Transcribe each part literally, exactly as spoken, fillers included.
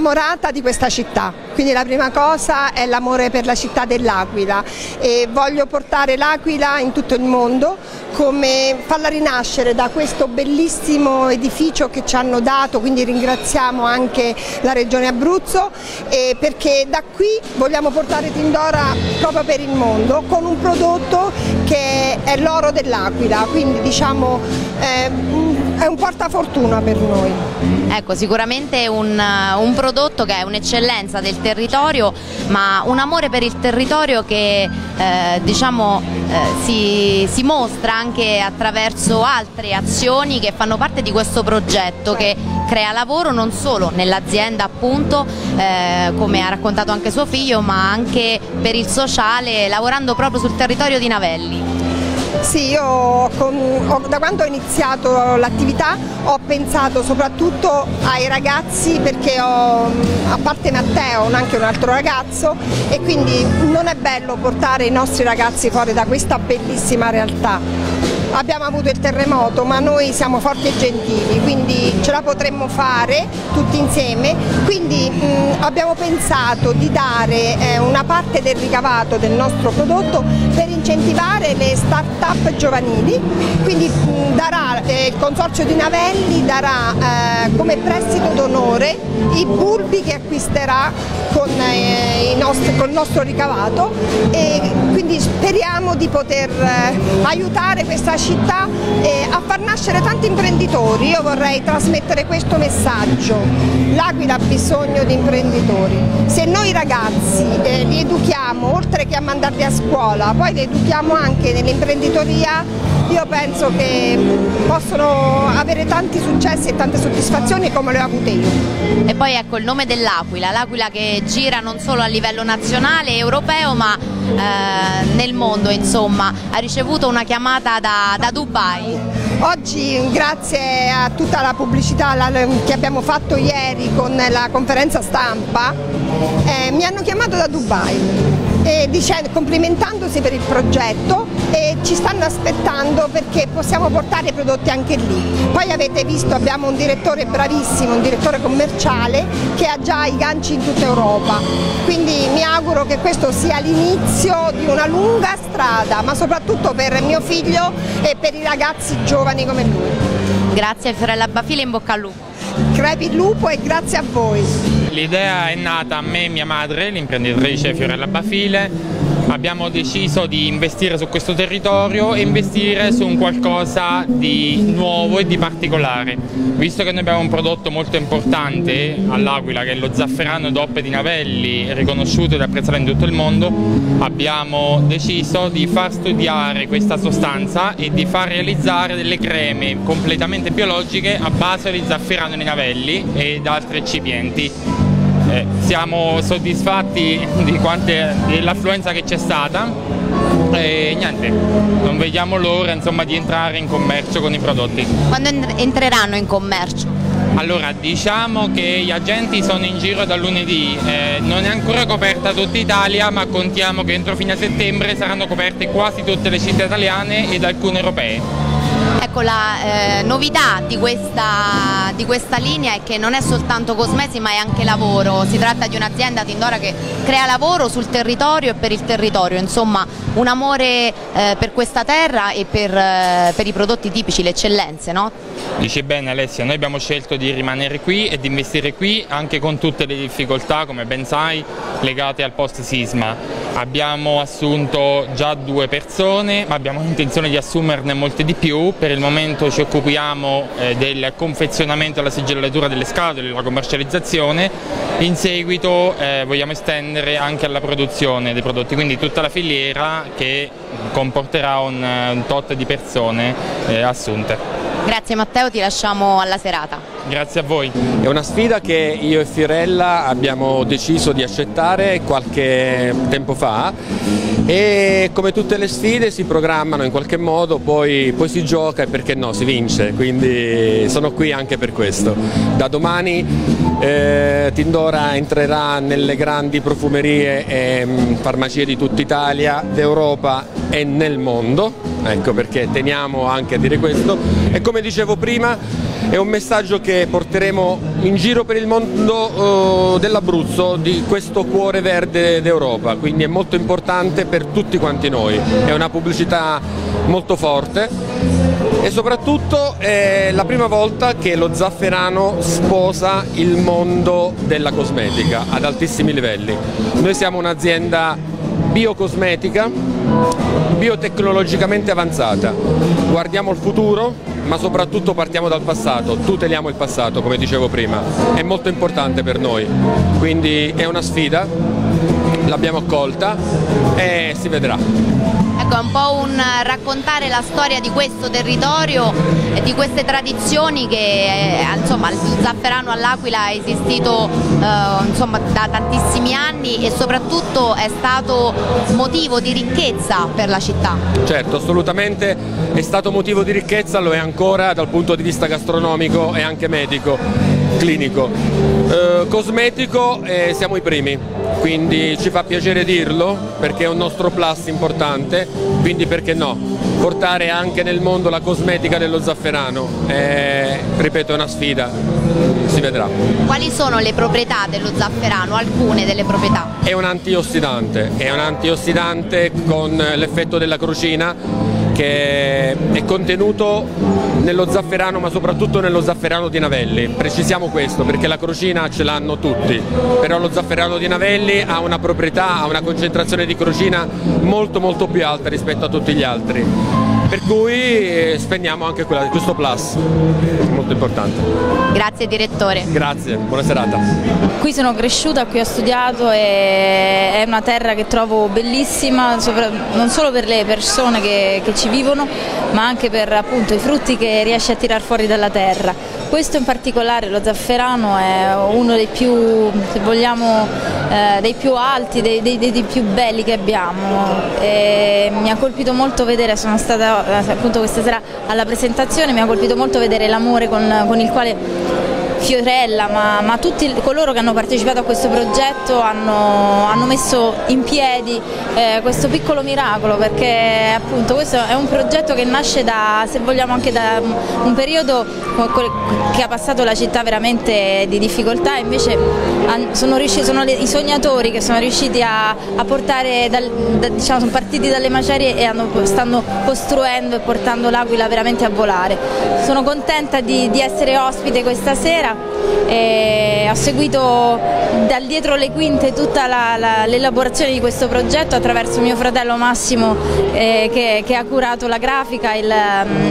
innamorata di questa città, quindi la prima cosa è l'amore per la città dell'Aquila e voglio portare l'Aquila in tutto il mondo, come farla rinascere da questo bellissimo edificio che ci hanno dato, quindi ringraziamo anche la Regione Abruzzo, eh, perché da qui vogliamo portare Tindora proprio per il mondo con un prodotto che è l'oro dell'Aquila, quindi diciamo eh, è un portafortuna per noi. Ecco, sicuramente un, un prodotto che è un'eccellenza del territorio, ma un amore per il territorio che eh, diciamo eh, si, si mostra anche attraverso altre azioni che fanno parte di questo progetto che crea lavoro non solo nell'azienda appunto, eh, come ha raccontato anche suo figlio, ma anche per il sociale, lavorando proprio sul territorio di Navelli. Sì, io con, ho, da quando ho iniziato l'attività ho pensato soprattutto ai ragazzi, perché ho, a parte Matteo, anche un altro ragazzo, e quindi non è bello portare i nostri ragazzi fuori da questa bellissima realtà. Abbiamo avuto il terremoto, ma noi siamo forti e gentili, quindi ce la potremmo fare tutti insieme, quindi mh, abbiamo pensato di dare eh, una parte del ricavato del nostro prodotto per incentivare le start-up giovanili, quindi mh, darà, eh, il Consorzio di Navelli darà eh, come prestito d'onore i bulbi che acquisterà con, eh, i nostri, con il nostro ricavato, e quindi speriamo di poter eh, aiutare questa città città eh, a far nascere tanti imprenditori. Io vorrei trasmettere questo messaggio: l'Aquila ha bisogno di imprenditori. Se noi ragazzi eh, li educhiamo, oltre che a mandarli a scuola, poi li educhiamo anche nell'imprenditoria, io penso che possono avere tanti successi e tante soddisfazioni come le ho avute io. E poi ecco il nome dell'Aquila, l'Aquila che gira non solo a livello nazionale e europeo, ma Eh, nel mondo, insomma, ha ricevuto una chiamata da, da Dubai. Oggi, grazie a tutta la pubblicità la, che abbiamo fatto ieri con la conferenza stampa, eh, mi hanno chiamato da Dubai e dicendo, complimentandosi per il progetto, e ci stanno aspettando perché possiamo portare i prodotti anche lì. Poi avete visto, abbiamo un direttore bravissimo, un direttore commerciale che ha già i ganci in tutta Europa, quindi mi auguro che questo sia l'inizio di una lunga strada, ma soprattutto per mio figlio e per i ragazzi giovani come lui. Grazie Fiorella Bafile, in bocca al lupo. Crepi il lupo e grazie a voi. L'idea è nata a me e mia madre, l'imprenditrice Fiorella Bafile. Abbiamo deciso di investire su questo territorio e investire su un qualcosa di nuovo e di particolare. Visto che noi abbiamo un prodotto molto importante all'Aquila, che è lo Zafferano D O P di Navelli, riconosciuto ed apprezzato in tutto il mondo, abbiamo deciso di far studiare questa sostanza e di far realizzare delle creme completamente biologiche a base di zafferano di Navelli ed altri eccipienti. Eh, siamo soddisfatti di quante, dell'affluenza che c'è stata e niente, non vediamo l'ora insomma di entrare in commercio con i prodotti. Quando entreranno in commercio? Allora, diciamo che gli agenti sono in giro da lunedì, eh, non è ancora coperta tutta Italia, ma contiamo che entro fine settembre saranno coperte quasi tutte le città italiane ed alcune europee. Ecco, la eh, novità di questa, di questa linea è che non è soltanto cosmesi, ma è anche lavoro. Si tratta di un'azienda, Tindora, che crea lavoro sul territorio e per il territorio, insomma un amore eh, per questa terra e per, eh, per i prodotti tipici, le eccellenze, no? Dici bene Alessia, noi abbiamo scelto di rimanere qui e di investire qui anche con tutte le difficoltà, come ben sai, legate al post sisma. Abbiamo assunto già due persone, ma abbiamo intenzione di assumerne molte di più. Per il momento ci occupiamo eh, del confezionamento e la sigillatura delle scatole, la commercializzazione, in seguito eh, vogliamo estendere anche alla produzione dei prodotti, quindi tutta la filiera che comporterà un, un tot di persone eh, assunte. Grazie Matteo, ti lasciamo alla serata. Grazie a voi. È una sfida che io e Fiorella abbiamo deciso di accettare qualche tempo fa e, come tutte le sfide, si programmano in qualche modo, poi, poi si gioca e perché no, si vince, quindi sono qui anche per questo. Da domani eh, Tindora entrerà nelle grandi profumerie e mh, farmacie di tutta Italia, d'Europa e nel mondo, ecco perché teniamo anche a dire questo. E come dicevo prima, è un messaggio che porteremo in giro per il mondo eh, dell'Abruzzo, di questo cuore verde d'Europa, quindi è molto importante per tutti quanti noi, è una pubblicità molto forte. E soprattutto è la prima volta che lo Zafferano sposa il mondo della cosmetica ad altissimi livelli. Noi siamo un'azienda biocosmetica, biotecnologicamente avanzata, guardiamo il futuro ma soprattutto partiamo dal passato, tuteliamo il passato come dicevo prima, è molto importante per noi, quindi è una sfida, l'abbiamo accolta e si vedrà. Ecco, è un po' un raccontare la storia di questo territorio e di queste tradizioni che insomma il Zafferano all'Aquila è esistito eh, insomma, da tantissimi anni e soprattutto è stato motivo di ricchezza per la città. Certo, assolutamente è stato motivo di ricchezza, lo è ancora dal punto di vista gastronomico e anche medico, clinico. Eh, cosmetico eh, siamo i primi. Quindi ci fa piacere dirlo perché è un nostro plus importante, quindi perché no, portare anche nel mondo la cosmetica dello Zafferano, è, ripeto, è una sfida, si vedrà. Quali sono le proprietà dello Zafferano, alcune delle proprietà? È un antiossidante, è un antiossidante con l'effetto della crocina, che è contenuto nello Zafferano ma soprattutto nello Zafferano di Navelli, precisiamo questo perché la crocina ce l'hanno tutti, però lo Zafferano di Navelli ha una proprietà, ha una concentrazione di crocina molto molto più alta rispetto a tutti gli altri, per cui spendiamo anche quella, questo plus, molto importante. Grazie direttore. Grazie, buona serata. Qui sono cresciuta, qui ho studiato e è una terra che trovo bellissima, non solo per le persone che, che ci vivono, ma anche per appunto i frutti che riesce a tirar fuori dalla terra. Questo in particolare, lo Zafferano, è uno dei più, se vogliamo, eh, dei più alti, dei, dei, dei più belli che abbiamo. E mi ha colpito molto vedere, sono stata appunto questa sera alla presentazione, mi ha colpito molto vedere l'amore con, con il quale Fiorella, ma, ma tutti coloro che hanno partecipato a questo progetto hanno, hanno messo in piedi eh, questo piccolo miracolo, perché appunto questo è un progetto che nasce da, se vogliamo, anche da un periodo che ha passato la città veramente di difficoltà, e invece sono, riusciti, sono le, i sognatori che sono riusciti a, a portare, dal, da, diciamo, sono partiti dalle macerie e hanno, stanno costruendo e portando l'Aquila veramente a volare. Sono contenta di, di essere ospite questa sera. E ho seguito dal dietro le quinte tutta l'elaborazione di questo progetto attraverso mio fratello Massimo eh, che, che ha curato la grafica, il,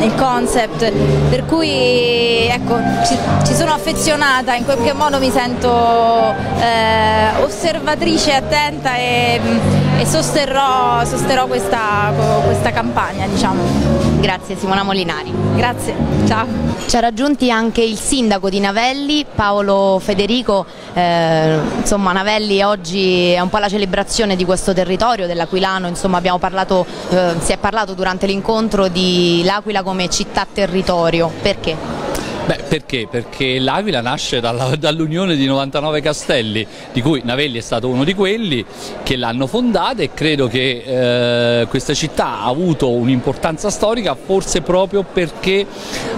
il concept, per cui ecco, ci, ci sono affezionata, in qualche modo mi sento eh, osservatrice attenta e, e sosterrò, sosterrò questa, questa campagna, diciamo. Grazie Simona Molinari. Grazie, ciao. Ci ha raggiunti anche il sindaco di Navelli, Paolo Federico. Eh, insomma, Navelli oggi è un po' la celebrazione di questo territorio, dell'Aquilano. Insomma, abbiamo parlato, eh, si è parlato durante l'incontro di l'Aquila come città-territorio. Perché? Beh, perché? Perché l'Aquila nasce dall'unione di novantanove castelli, di cui Navelli è stato uno di quelli che l'hanno fondata, e credo che eh, questa città ha avuto un'importanza storica forse proprio perché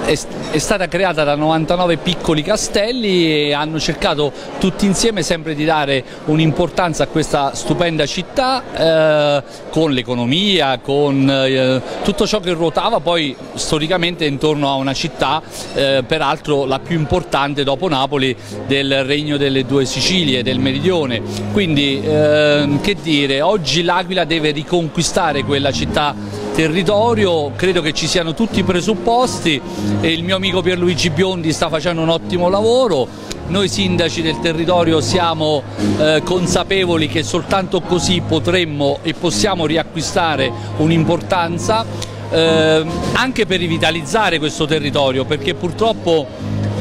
è, è stata creata da novantanove piccoli castelli e hanno cercato tutti insieme sempre di dare un'importanza a questa stupenda città eh, con l'economia, con eh, tutto ciò che ruotava poi storicamente intorno a una città eh, per peraltro la più importante dopo Napoli del Regno delle Due Sicilie, del Meridione. Quindi ehm, che dire, oggi l'Aquila deve riconquistare quella città territorio, credo che ci siano tutti i presupposti e il mio amico Pierluigi Biondi sta facendo un ottimo lavoro. Noi sindaci del territorio siamo eh, consapevoli che soltanto così potremmo e possiamo riacquistare un'importanza. Eh, anche per rivitalizzare questo territorio, perché purtroppo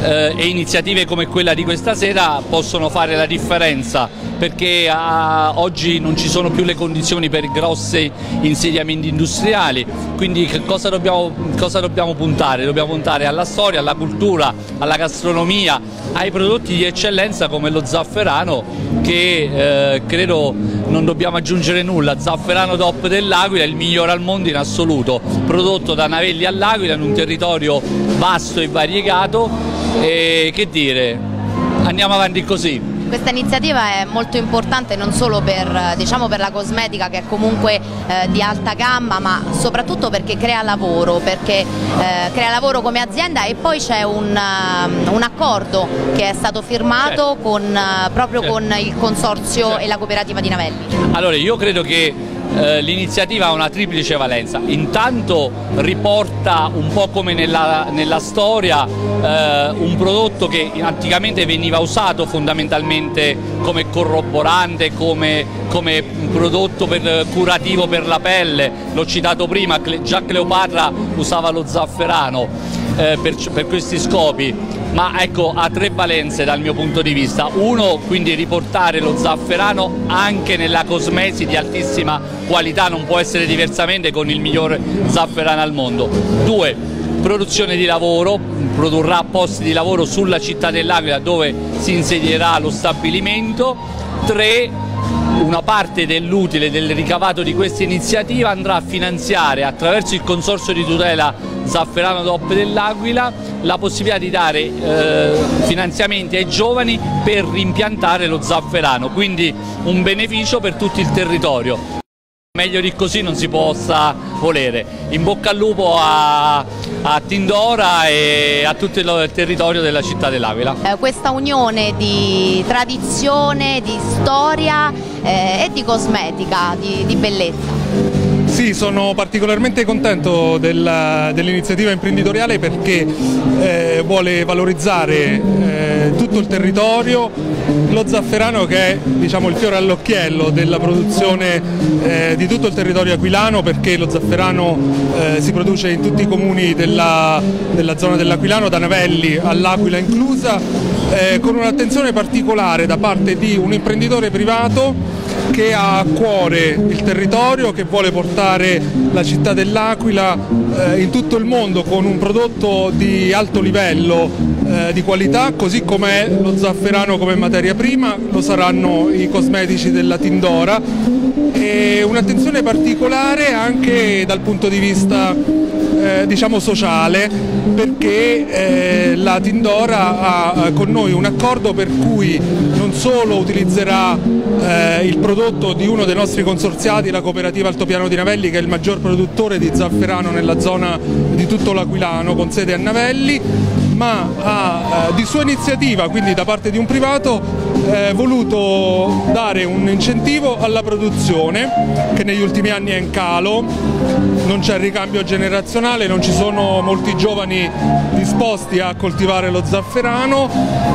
eh, iniziative come quella di questa sera possono fare la differenza, perché ah, oggi non ci sono più le condizioni per grossi insediamenti industriali, quindi che cosa, dobbiamo, cosa dobbiamo puntare? Dobbiamo puntare alla storia, alla cultura, alla gastronomia, ai prodotti di eccellenza come lo Zafferano, che eh, credo non dobbiamo aggiungere nulla. Zafferano D O P dell'Aquila è il migliore al mondo in assoluto, prodotto da Navelli all'Aquila in un territorio vasto e variegato, e che dire, andiamo avanti così. Questa iniziativa è molto importante non solo per, diciamo, per la cosmetica, che è comunque eh, di alta gamma, ma soprattutto perché crea lavoro, perché eh, crea lavoro come azienda, e poi c'è un, uh, un accordo che è stato firmato, certo, con, uh, proprio certo, con il consorzio, certo, e la cooperativa di Navelli. Allora, io credo che eh, l'iniziativa ha una triplice valenza. Intanto riporta un po' come nella, nella storia eh, un prodotto che anticamente veniva usato fondamentalmente come corroborante, come, come prodotto per, curativo per la pelle. L'ho citato prima, già Cleopatra usava lo zafferano eh, per, per questi scopi, ma ecco, ha tre valenze dal mio punto di vista. Uno, quindi riportare lo zafferano anche nella cosmesi di altissima qualità, non può essere diversamente, con il migliore zafferano al mondo. Due, produzione di lavoro, produrrà posti di lavoro sulla città dell'Aquila, dove si insedierà lo stabilimento. Tre, una parte dell'utile, del ricavato di questa iniziativa andrà a finanziare, attraverso il consorzio di tutela Zafferano D O P dell'Aquila, la possibilità di dare eh, finanziamenti ai giovani per rimpiantare lo zafferano, quindi un beneficio per tutto il territorio. Meglio di così non si possa volere. In bocca al lupo a, a Tindora e a tutto il territorio della città dell'Aquila. Eh, questa unione di tradizione, di storia eh, e di cosmetica, di, di bellezza. Sì, sono particolarmente contento dell'iniziativa dell imprenditoriale, perché eh, vuole valorizzare eh, tutto il territorio, lo zafferano che è, diciamo, il fiore all'occhiello della produzione eh, di tutto il territorio aquilano, perché lo zafferano eh, si produce in tutti i comuni della, della zona dell'Aquilano, da Navelli all'Aquila inclusa, eh, con un'attenzione particolare da parte di un imprenditore privato che ha a cuore il territorio, che vuole portare la città dell'Aquila eh, in tutto il mondo con un prodotto di alto livello, eh, di qualità, così come è lo zafferano come materia prima, lo saranno i cosmetici della Tindora, e un'attenzione particolare anche dal punto di vista eh, diciamo sociale, perché eh, la Tindora ha con noi un accordo per cui non solo utilizzerà eh, il prodotto di uno dei nostri consorziati, la cooperativa Altopiano di Navelli, che è il maggior produttore di zafferano nella zona di tutto l'Aquilano, con sede a Navelli, ma ha eh, di sua iniziativa, quindi da parte di un privato, eh, voluto dare un incentivo alla produzione, che negli ultimi anni è in calo, non c'è ricambio generazionale, non ci sono molti giovani disposti a coltivare lo zafferano,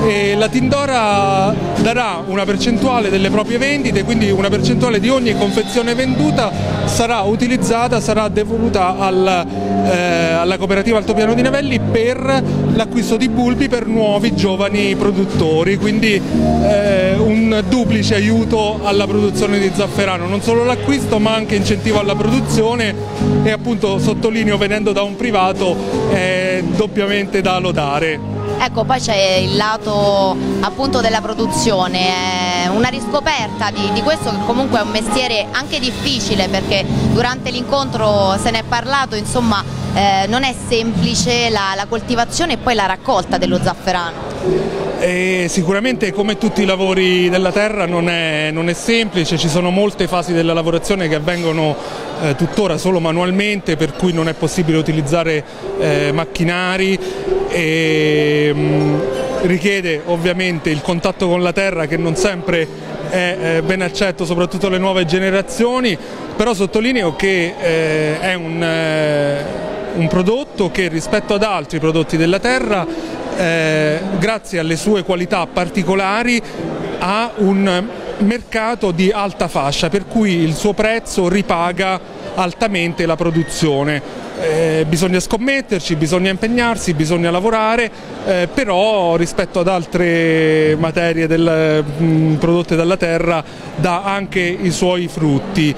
e la Tindora darà una percentuale delle proprie vendite, quindi una percentuale di ogni confezione venduta sarà utilizzata, sarà devoluta al, eh, alla cooperativa Altopiano di Navelli per l'acquisto di bulbi per nuovi giovani produttori, quindi eh, un duplice aiuto alla produzione di zafferano, non solo l'acquisto ma anche incentivo alla produzione, e appunto, sottolineo, venendo da un privato è doppiamente da lodare. Ecco, poi c'è il lato appunto della produzione, è una riscoperta di, di questo che comunque è un mestiere anche difficile, perché durante l'incontro se ne è parlato, insomma eh, non è semplice la, la coltivazione e poi la raccolta dello zafferano. E sicuramente, come tutti i lavori della terra, non è, non è semplice, ci sono molte fasi della lavorazione che avvengono eh, tuttora solo manualmente, per cui non è possibile utilizzare eh, macchinari, e mh, richiede ovviamente il contatto con la terra, che non sempre è eh, ben accetto soprattutto alle nuove generazioni, però sottolineo che eh, è un, eh, un prodotto che rispetto ad altri prodotti della terra, Eh, grazie alle sue qualità particolari, ha un mercato di alta fascia, per cui il suo prezzo ripaga altamente la produzione. Eh, bisogna scommetterci, bisogna impegnarsi, bisogna lavorare, eh, però rispetto ad altre materie del, mh, prodotte dalla terra, dà anche i suoi frutti.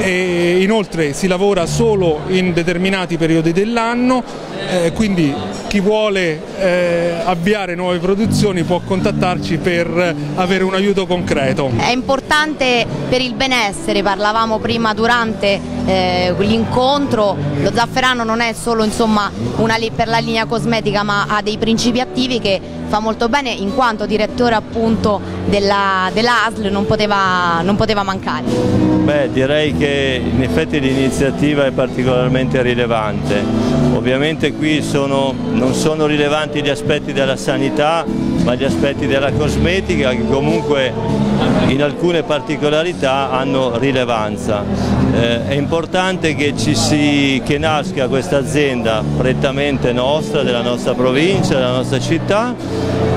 E inoltre si lavora solo in determinati periodi dell'anno, eh, quindi chi vuole eh, avviare nuove produzioni può contattarci per avere un aiuto concreto. è importante per il benessere. Parlavamo prima durante eh, l'incontro, lo zafferano non è solo insomma una per la linea cosmetica, ma ha dei principi attivi che fa molto bene, in quanto direttore appunto della, della A S L non poteva, non poteva mancare. Beh, direi che in effetti l'iniziativa è particolarmente rilevante. Ovviamente qui sono, non sono rilevanti gli aspetti della sanità, ma gli aspetti della cosmetica che comunque in alcune particolarità hanno rilevanza. Eh, è importante che, ci si, che nasca questa azienda prettamente nostra, della nostra provincia, della nostra città,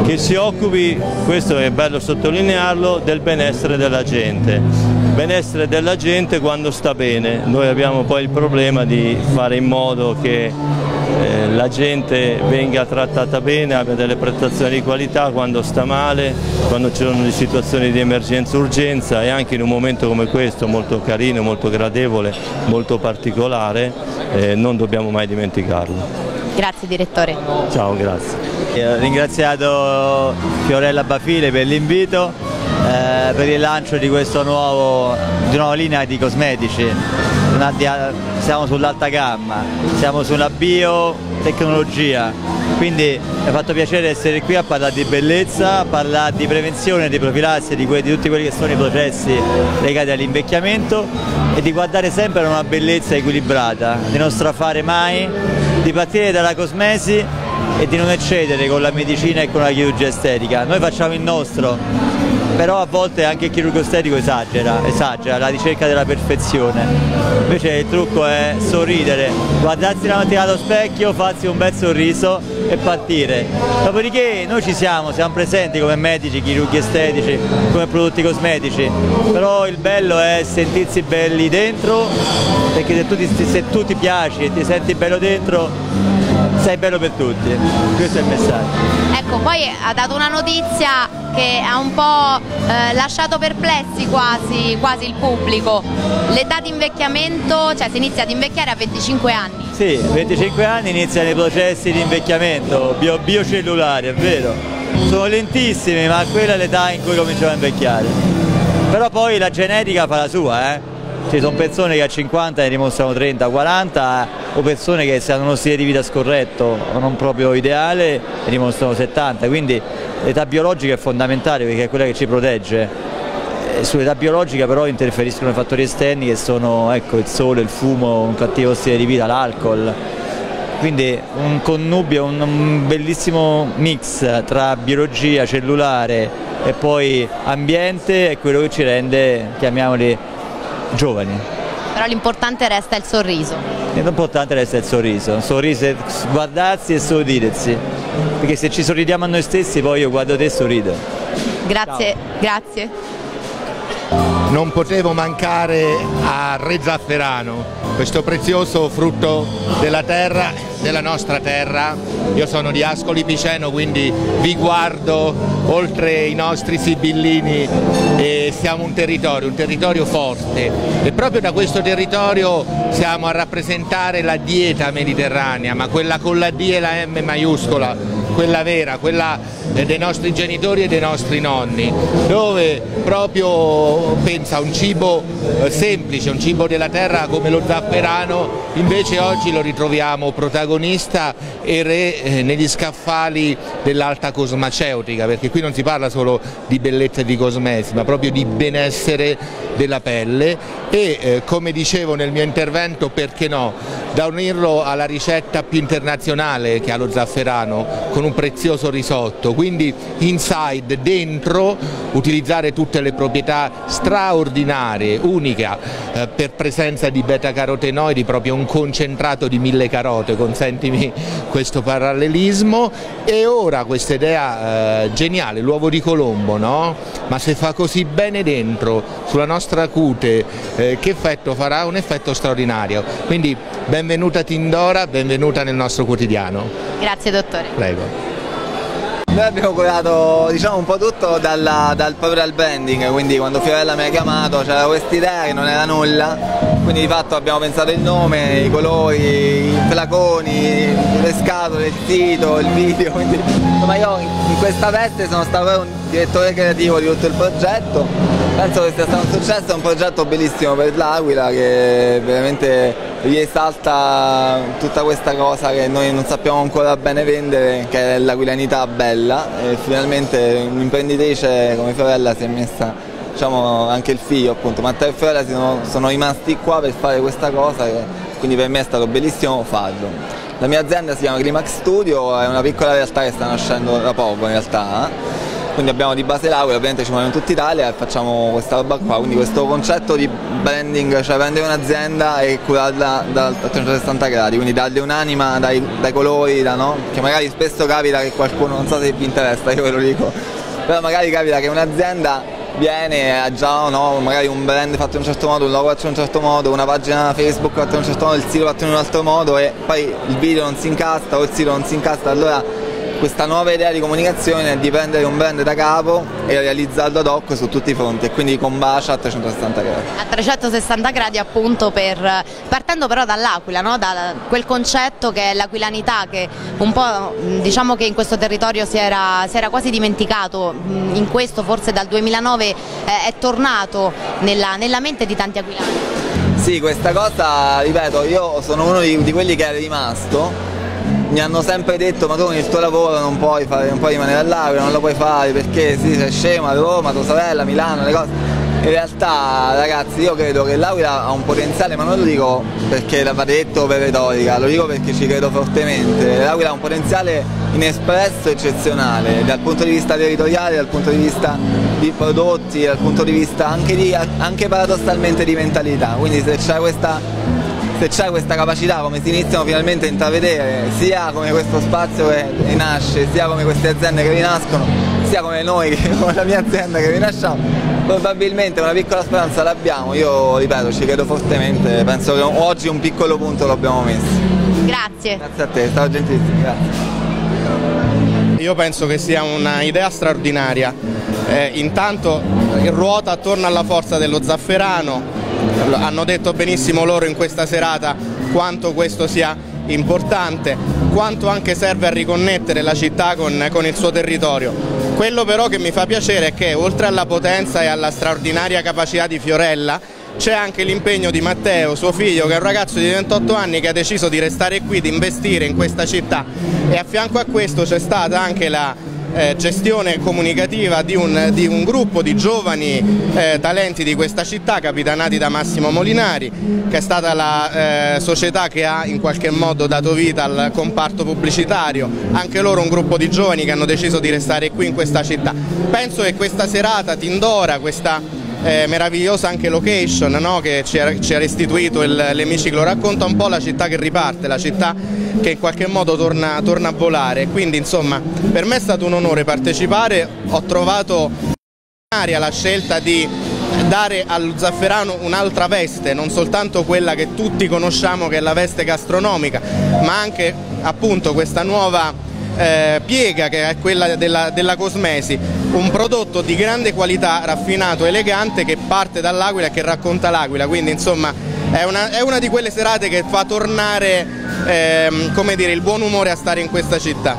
che si occupi, questo è bello sottolinearlo, del benessere della gente. Benessere della gente quando sta bene. Noi abbiamo poi il problema di fare in modo che eh, la gente venga trattata bene, abbia delle prestazioni di qualità quando sta male, quando ci sono situazioni di emergenza-urgenza, e anche in un momento come questo molto carino, molto gradevole, molto particolare, eh, non dobbiamo mai dimenticarlo. Grazie direttore. Ciao, grazie. Ho ringraziato Fiorella Bafile per l'invito, Eh, per il lancio di questa nuova linea di cosmetici. Una, di, siamo sull'alta gamma, siamo sulla biotecnologia, quindi mi ha fatto piacere essere qui a parlare di bellezza, a parlare di prevenzione, di profilassi, di, que, di tutti quelli che sono i processi legati all'invecchiamento, e di guardare sempre a una bellezza equilibrata, di non strafare mai, di partire dalla cosmesi e di non eccedere con la medicina e con la chirurgia estetica. Noi facciamo il nostro, però a volte anche il chirurgo estetico esagera, esagera la ricerca della perfezione. Invece il trucco è sorridere, guardarsi la mattina allo specchio, farsi un bel sorriso e partire. Dopodiché noi ci siamo, siamo presenti come medici, chirurghi estetici, come prodotti cosmetici, però il bello è sentirsi belli dentro, perché se tu ti, se tu ti piaci e ti senti bello dentro, sei bello per tutti. Questo è il messaggio. Ecco, poi ha dato una notizia che ha un po' eh, lasciato perplessi quasi, quasi il pubblico. L'età di invecchiamento, cioè si inizia ad invecchiare a venticinque anni. Sì, a venticinque anni iniziano i processi di invecchiamento bio biocellulari, è vero. Sono lentissimi, ma quella è l'età in cui cominciamo a invecchiare. Però poi la genetica fa la sua, eh. Ci sono persone che a cinquanta ne dimostrano trenta, quaranta, o persone che se hanno uno stile di vita scorretto o non proprio ideale ne dimostrano settanta, quindi l'età biologica è fondamentale perché è quella che ci protegge. Sull'età biologica però interferiscono i fattori esterni che sono, ecco, il sole, il fumo, un cattivo stile di vita, l'alcol. Quindi un connubio, un bellissimo mix tra biologia cellulare e poi ambiente è quello che ci rende, chiamiamoli, giovani. Però l'importante resta il sorriso. L'importante resta il sorriso, sorriso, guardarsi e sorridersi, perché se ci sorridiamo a noi stessi, poi io guardo te e sorrido. Grazie, ciao. Grazie. Non potevo mancare a Re Zafferano, questo prezioso frutto della terra, della nostra terra. Io sono di Ascoli Piceno, quindi vi guardo oltre i nostri Sibillini, e siamo un territorio, un territorio forte, e proprio da questo territorio siamo a rappresentare la dieta mediterranea, ma quella con la D e la M maiuscola, quella vera, quella dei nostri genitori e dei nostri nonni, dove proprio pensa a un cibo semplice, un cibo della terra come lo zafferano. Invece oggi lo ritroviamo protagonista e re negli scaffali dell'alta cosmaceutica, perché qui non si parla solo di bellezza e di cosmesi, ma proprio di benessere della pelle, e eh, come dicevo nel mio intervento, perché no, da unirlo alla ricetta più internazionale che ha lo zafferano, con un prezioso risotto. Quindi inside, dentro, utilizzare tutte le proprietà straordinarie, unica eh, per presenza di beta carotenoidi, proprio un concentrato di mille carote, consentimi questo parallelismo. E ora questa idea eh, geniale, l'uovo di Colombo, no? Ma se fa così bene dentro, sulla nostra cute, eh, che effetto farà? Un effetto straordinario. Quindi benvenuta Tindora, benvenuta nel nostro quotidiano. Grazie dottore. Prego. Noi abbiamo curato, diciamo, un po' tutto dalla, dal, proprio dal branding, quindi quando Fiorella mi ha chiamato c'era questa idea che non era nulla, quindi di fatto abbiamo pensato il nome, i colori, i flaconi, le scatole, il sito, il video, quindi insomma io in questa veste sono stato un direttore creativo di tutto il progetto. Penso che sia stato un successo, è un progetto bellissimo per L'Aquila che veramente riesalta tutta questa cosa che noi non sappiamo ancora bene vendere, che è l'aquilanità bella, e finalmente un'imprenditrice come Fiorella si è messa, diciamo anche il figlio appunto, Matteo e Fiorella sono, sono rimasti qua per fare questa cosa, che, quindi per me è stato bellissimo farlo. La mia azienda si chiama Climax Studio, è una piccola realtà che sta nascendo da poco in realtà. Quindi abbiamo di base l'Aquila, ovviamente ci muoviamo in tutta Italia e facciamo questa roba qua, quindi questo concetto di branding, cioè prendere un'azienda e curarla da trecentosessanta gradi, quindi darle un'anima dai, dai colori, da, no? Che magari spesso capita che qualcuno, non so se vi interessa, io ve lo dico, però magari capita che un'azienda viene e ha già no, magari un brand fatto in un certo modo, un logo fatto in un certo modo, una pagina Facebook fatta in un certo modo, il sito fatto in un altro modo e poi il video non si incasta o il sito non si incasta, allora questa nuova idea di comunicazione è di prendere un brand da capo e realizzarlo ad hoc su tutti i fronti e quindi combacia a trecentosessanta gradi. A trecentosessanta gradi appunto, per, partendo però dall'Aquila, no? Da quel concetto che è l'aquilanità, che un po' diciamo che in questo territorio si era, si era quasi dimenticato, in questo forse dal duemilanove eh, è tornato nella, nella mente di tanti aquilani. Sì, questa cosa, ripeto, io sono uno di, di quelli che è rimasto. Mi hanno sempre detto, ma tu con il tuo lavoro non puoi, fare, non puoi rimanere all'Aquila, non lo puoi fare perché sì, sei scema, Roma, tua sorella, Milano, le cose. In realtà ragazzi io credo che l'Aquila ha un potenziale, ma non lo dico perché l'aveva detto per retorica, lo dico perché ci credo fortemente. L'Aquila ha un potenziale inespresso eccezionale dal punto di vista territoriale, dal punto di vista di prodotti, dal punto di vista anche, di, anche paradossalmente di mentalità. Quindi se c'è questa... Se c'è questa capacità, come si iniziano finalmente a intravedere, sia come questo spazio che rinasce, sia come queste aziende che rinascono, sia come noi, come la mia azienda che rinasciamo, probabilmente una piccola speranza l'abbiamo. Io ripeto, ci credo fortemente, penso che oggi un piccolo punto l'abbiamo messo. Grazie. Grazie a te, è stato gentilissimo, grazie. Io penso che sia un'idea straordinaria, eh, intanto ruota attorno alla forza dello zafferano. Hanno detto benissimo loro in questa serata quanto questo sia importante, quanto anche serve a riconnettere la città con, con il suo territorio. Quello però che mi fa piacere è che oltre alla potenza e alla straordinaria capacità di Fiorella c'è anche l'impegno di Matteo, suo figlio, che è un ragazzo di ventotto anni che ha deciso di restare qui, di investire in questa città, e a fianco a questo c'è stata anche la Eh, gestione comunicativa di un, di un gruppo di giovani eh, talenti di questa città, capitanati da Massimo Molinari, che è stata la eh, società che ha in qualche modo dato vita al comparto pubblicitario. Anche loro un gruppo di giovani che hanno deciso di restare qui in questa città. Penso che questa serata Tindora, questa eh, meravigliosa anche location, no? Che ci ha, ci ha restituito l'emiciclo, racconta un po' la città che riparte, la città che in qualche modo torna, torna a volare. Quindi insomma per me è stato un onore partecipare, ho trovato la scelta di dare allo zafferano un'altra veste, non soltanto quella che tutti conosciamo che è la veste gastronomica, ma anche appunto questa nuova eh, piega che è quella della, della cosmesi, un prodotto di grande qualità, raffinato, elegante, che parte dall'Aquila e che racconta l'Aquila. Quindi insomma è una, è una di quelle serate che fa tornare ehm, come dire, il buon umore a stare in questa città.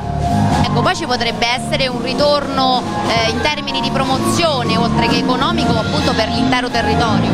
Ecco, poi ci potrebbe essere un ritorno eh, in termini di promozione, oltre che economico, appunto per l'intero territorio.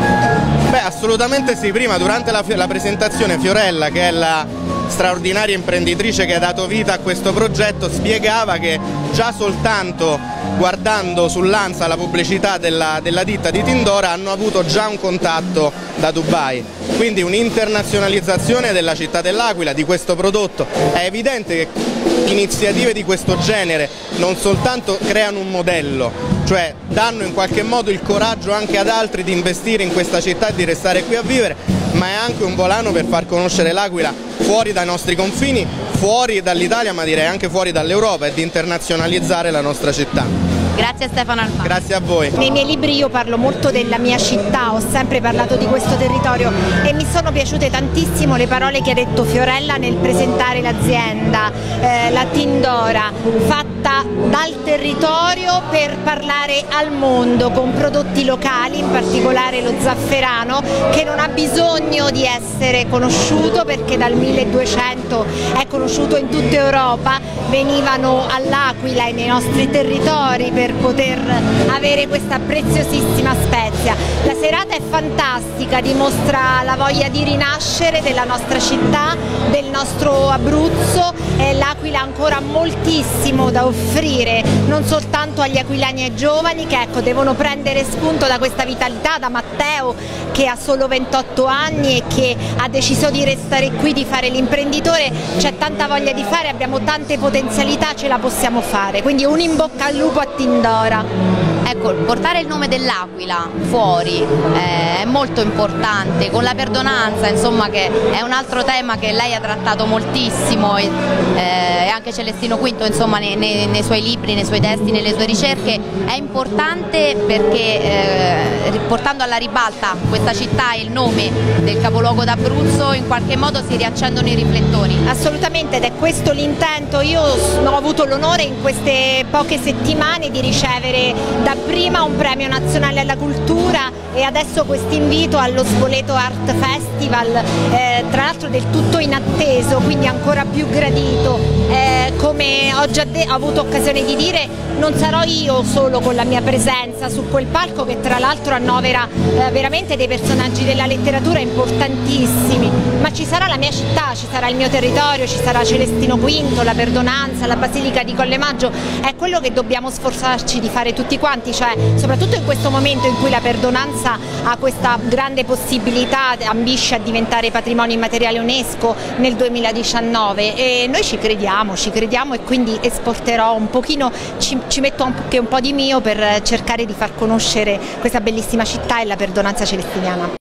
Beh, assolutamente sì. Prima, durante la, la presentazione, Fiorella, che è la straordinaria imprenditrice che ha dato vita a questo progetto, spiegava che già soltanto guardando sull'ANSA la pubblicità della, della ditta di Tindora hanno avuto già un contatto da Dubai. Quindi un'internazionalizzazione della città dell'Aquila, di questo prodotto. È evidente che iniziative di questo genere non soltanto creano un modello, cioè danno in qualche modo il coraggio anche ad altri di investire in questa città e di restare qui a vivere, ma è anche un volano per far conoscere l'Aquila fuori dai nostri confini, fuori dall'Italia, ma direi anche fuori dall'Europa, e di internazionalizzare la nostra città. Grazie a Stefano Alfano. Grazie a voi. Nei miei libri io parlo molto della mia città, ho sempre parlato di questo territorio e mi sono piaciute tantissimo le parole che ha detto Fiorella nel presentare l'azienda, eh, la Tindora, fatta dal territorio per parlare al mondo con prodotti locali, in particolare lo zafferano, che non ha bisogno di essere conosciuto perché dal milleduecento è conosciuto in tutta Europa venivano all'Aquila e nei nostri territori per poter avere questa preziosissima spezia. La serata è fantastica, dimostra la voglia di rinascere della nostra città, del nostro Abruzzo, e l'Aquila ha ancora moltissimo da offrire, non soltanto agli aquilani e giovani che ecco, devono prendere spunto da questa vitalità, da Matteo che ha solo ventotto anni e che ha deciso di restare qui, di fare l'imprenditore. C'è tanta voglia di fare, abbiamo tante potenzialità, ce la possiamo fare, quindi un in bocca al lupo a Tindora. Ecco, portare il nome dell'Aquila fuori eh, è molto importante, con la perdonanza, insomma, che è un altro tema che lei ha trattato moltissimo e eh, anche Celestino V, insomma, nei, nei, nei suoi libri, nei suoi testi, nelle sue ricerche. È importante perché eh, portando alla ribalta questa città e il nome del capoluogo d'Abruzzo, in qualche modo si riaccendono i riflettori. Assolutamente, ed è questo l'intento. Io ho avuto l'onore in queste poche settimane di ricevere da prima un premio nazionale alla cultura e adesso quest'invito allo Spoleto Art Festival, eh, tra l'altro del tutto inatteso, quindi ancora più gradito. Eh, come ho già ho avuto occasione di dire, non sarò io solo con la mia presenza su quel palco, che tra l'altro annovera eh, veramente dei personaggi della letteratura importantissimi, ma ci sarà la mia città, ci sarà il mio territorio, ci sarà Celestino V, la Perdonanza, la Basilica di Collemaggio. È quello che dobbiamo sforzarci di fare tutti quanti, cioè soprattutto in questo momento in cui la Perdonanza ha questa grande possibilità, ambisce a diventare patrimonio immateriale UNESCO nel duemiladiciannove, e noi ci crediamo, ci crediamo e quindi esporterò un pochino, ci, ci metto anche un po' di mio per cercare di far conoscere questa bellissima città e la Perdonanza celestiniana.